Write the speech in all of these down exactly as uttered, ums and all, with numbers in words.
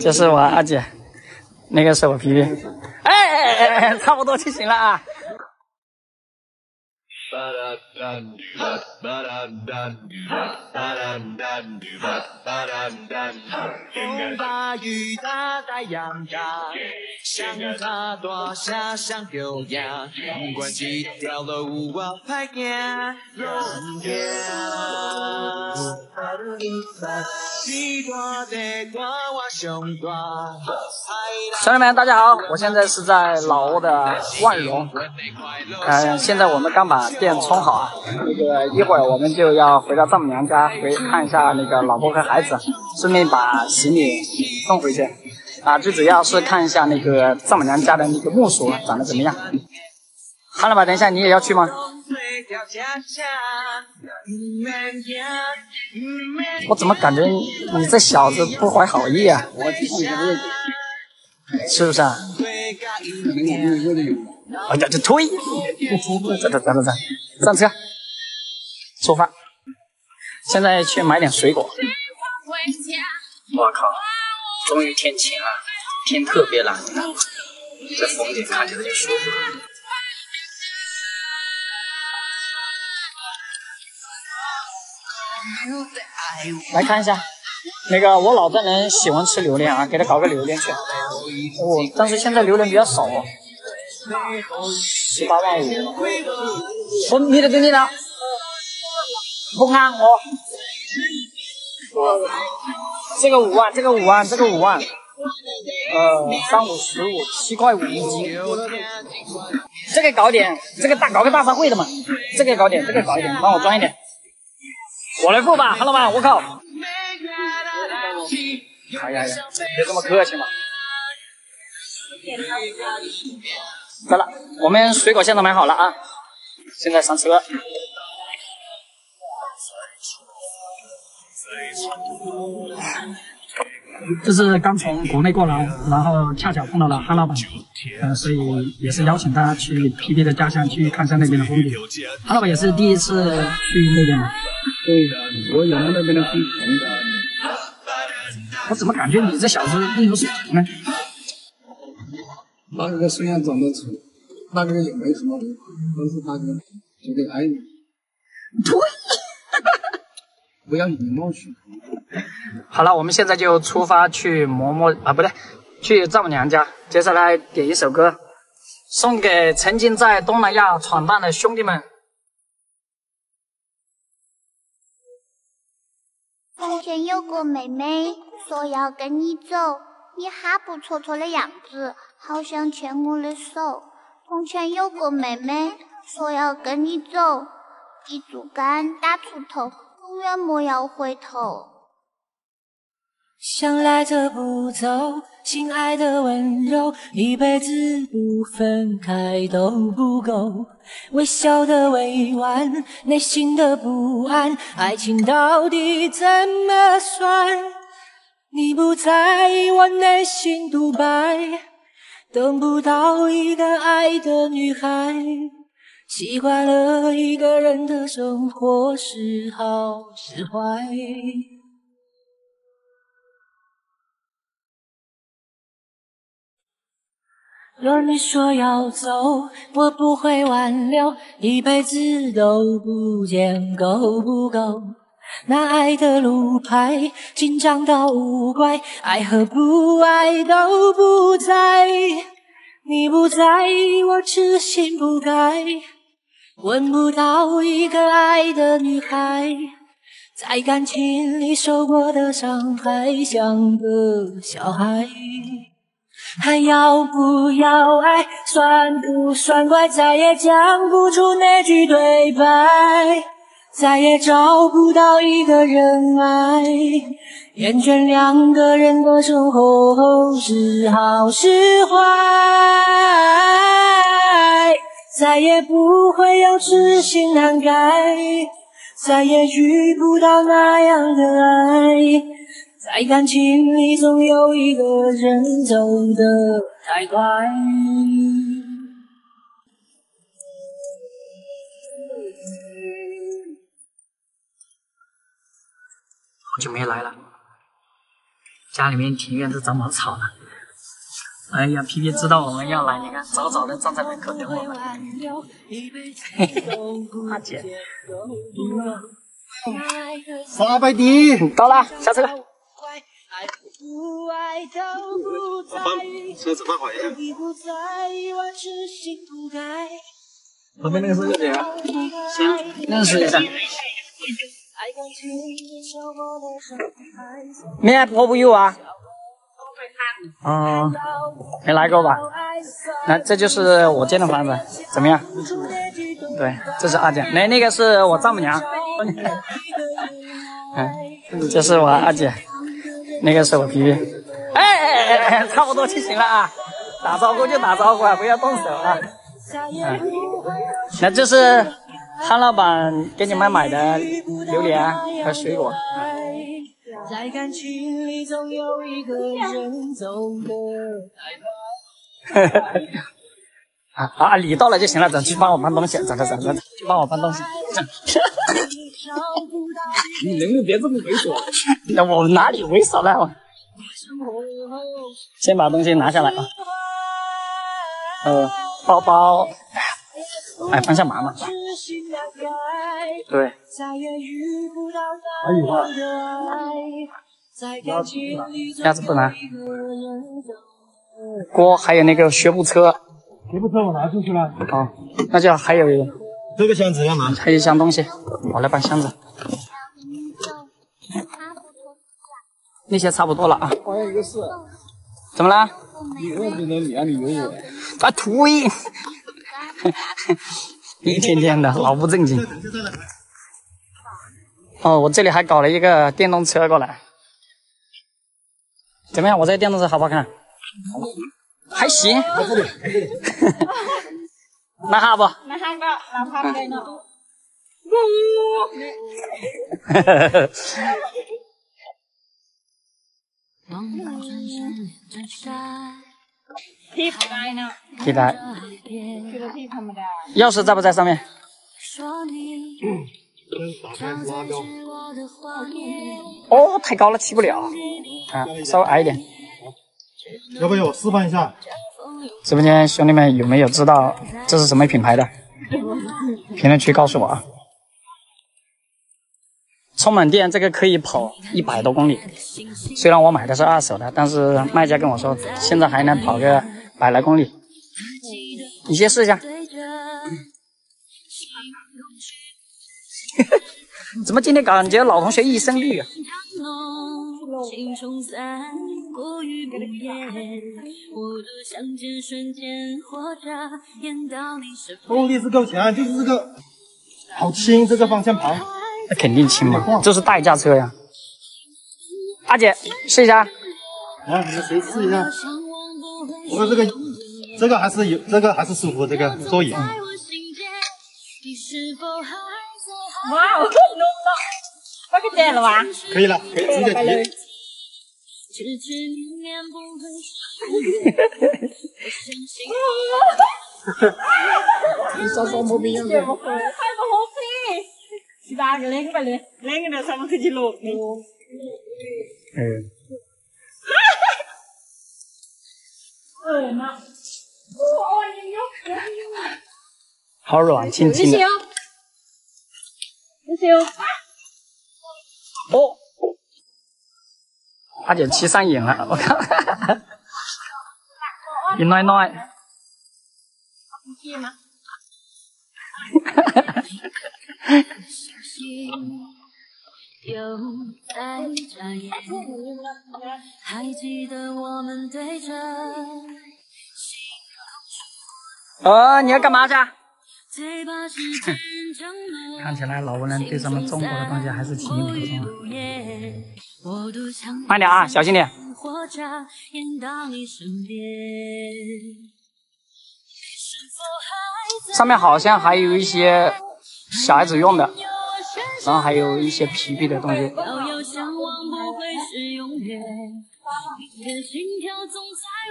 这是我二姐，那个是我皮皮。哎哎哎哎，差不多就行了啊。兄弟们，大家好！我现在是在老挝的万荣，嗯、呃，现在我们刚把电充好啊，那个一会儿我们就要回到丈母娘家，回看一下那个老婆和孩子，顺便把行李弄回去。啊，最主要是看一下那个丈母娘家的那个木薯长得怎么样。哈了吧，等一下你也要去吗？我怎么感觉你这小子不怀好意啊？我是不是啊？哎呀，这推！走走走走走，上车，出发。现在去买点水果。我靠！终于天晴了，天特别蓝，这风景看起来就舒服。来看一下，那个我老丈人喜欢吃榴莲啊，给他搞个榴莲去。我、哦、但是现在榴莲比较少、哦，十八万五。我你的兄弟呢？不看我。这个五万，这个五万，这个五万，呃，三五十五，七块五一斤。这个搞点，这个大搞个大发会的嘛，这个搞点，这个搞一点，帮我装一点，我来付吧，看到吗？我靠！哎呀呀，别这么客气嘛。来了，我们水果现在买好了啊，现在上车。这是刚从国内过来，然后恰巧碰到了哈老板，呃，所以也是邀请他去 P P 的家乡去看一下那边的风景。哈老板也是第一次去那边嘛。对，我也是那边的风景。我怎么感觉你这小子另有所图呢？那个虽然长得丑，那个也没什么，但是那个绝对爱你。对。不要以貌取人。好了，我们现在就出发去嬷嬷啊，不对，去丈母娘家。接下来点一首歌，送给曾经在东南亚闯荡的兄弟们。风前有个妹妹说要跟你走，你哈不戳戳的样子，好像牵我的手。从前有个妹妹说要跟你走，一竹竿打出头。永远莫要回头，想来的不走，心爱的温柔，一辈子不分开都不够。微笑的委婉，内心的不安，爱情到底怎么算？你不在我内心独白，等不到一个爱的女孩。习惯了一个人的生活，是好是坏。若你说要走，我不会挽留，一辈子都不见够不够。那爱的路牌紧张到无怪，爱和不爱都不在。你不在，我痴心不改。吻不到一个爱的女孩，在感情里受过的伤害，像个小孩。还要不要爱，算不算怪？再也讲不出那句对白，再也找不到一个人爱，厌倦两个人的生活，是好是坏。再也不会有痴心难改，再也遇不到那样的爱，在感情里总有一个人走得太快。好久没来了，家里面庭院都长满草了。哎呀，皮皮知道我们要来，你看早早的站在门口等我们。嘿嘿，阿姐，傻白甜，到了，下车。 老方，车子放好一下。旁边那个是谁啊？行，认识一下。May I help you啊？嗯，没来过吧？来，这就是我建的房子，怎么样？对，这是二姐，那那个是我丈母娘。嗯，这是我二姐。 那个是我皮皮，哎哎哎哎，差不多就行了啊！打招呼就打招呼啊，不要动手啊！嗯，那这是韩老板给你们买的榴莲和水果。呵呵呵，啊啊！你到了就行了，走去帮我搬东西，走走走走，去帮我搬东西。你能不能别这么猥琐？ 那我哪里猥琐了？先把东西拿下来啊。呃，包包，哎，放下妈妈。对。还有啊。鸭子不拿。锅还有那个学步车。学步车我拿出去了。哦，那就还有这个箱子要拿。还有一箱东西，我来搬箱子。 那些差不多了啊。好像一个是，怎么了？你问别人，你让你问我。啊，图一，一天天的，老不正经。哦，我这里还搞了一个电动车过来，怎么样？我这电动车好不好看？还行。还行。那哈不？那哈不？那哈不？哈哈哈。 屁不在呢，屁在。钥匙在不在上面？哦，太高了，起不了。啊，稍微矮一点。要不要我示范一下？直播间兄弟们有没有知道这是什么品牌的？评论区告诉我啊。 充满电，这个可以跑一百多公里。虽然我买的是二手的，但是卖家跟我说，现在还能跑个百来公里。你先试一下。怎么今天感觉老同学一身绿啊？动力是够强，就是这个好轻，这个方向盘。 那肯定轻嘛，这是代驾车呀。阿姐试一下，来，你们谁试一下？我这个，这个还是有，这个还是舒服，这个座椅。哇哦，那个点了吧？可以了，可以直接提。你稍稍没必要的。 好软，轻轻的。哦，阿姐骑上瘾了，我靠！一奶奶。哈哈哈！ 哦，你要干嘛去？看起来老挝人对咱们中国的东西还是挺有偏见的。慢点啊，小心点。 上面好像还有一些小孩子用的，然后还有一些皮皮的东西。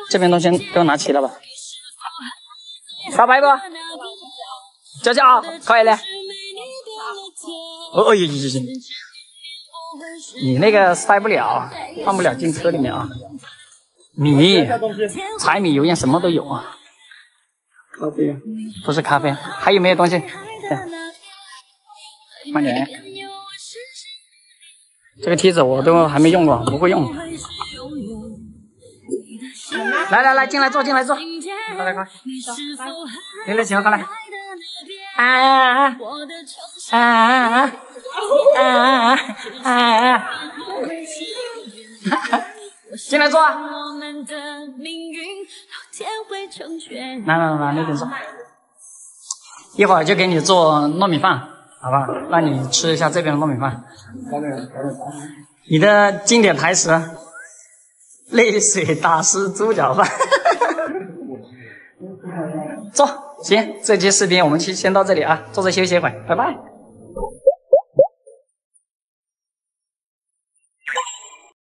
这边东西给我拿齐了吧？小白不？姐姐啊，可以嘞。哦哦，行行行。你那个塞不了，放不了进车里面啊。米、柴米油盐什么都有啊。咖啡不是咖啡，还有没有东西？慢点。这个梯子我都还没用过，不会用。来来来，进来坐，进来坐。快来快，来来，请快来。啊啊啊啊啊啊啊啊！进来坐。来来来，那边坐。一会儿就给你做糯米饭，好吧？让你吃一下这边的糯米饭。你的经典台词：泪水打湿猪脚饭。坐，行，这期视频我们先到这里啊，坐着休息一会儿，拜拜。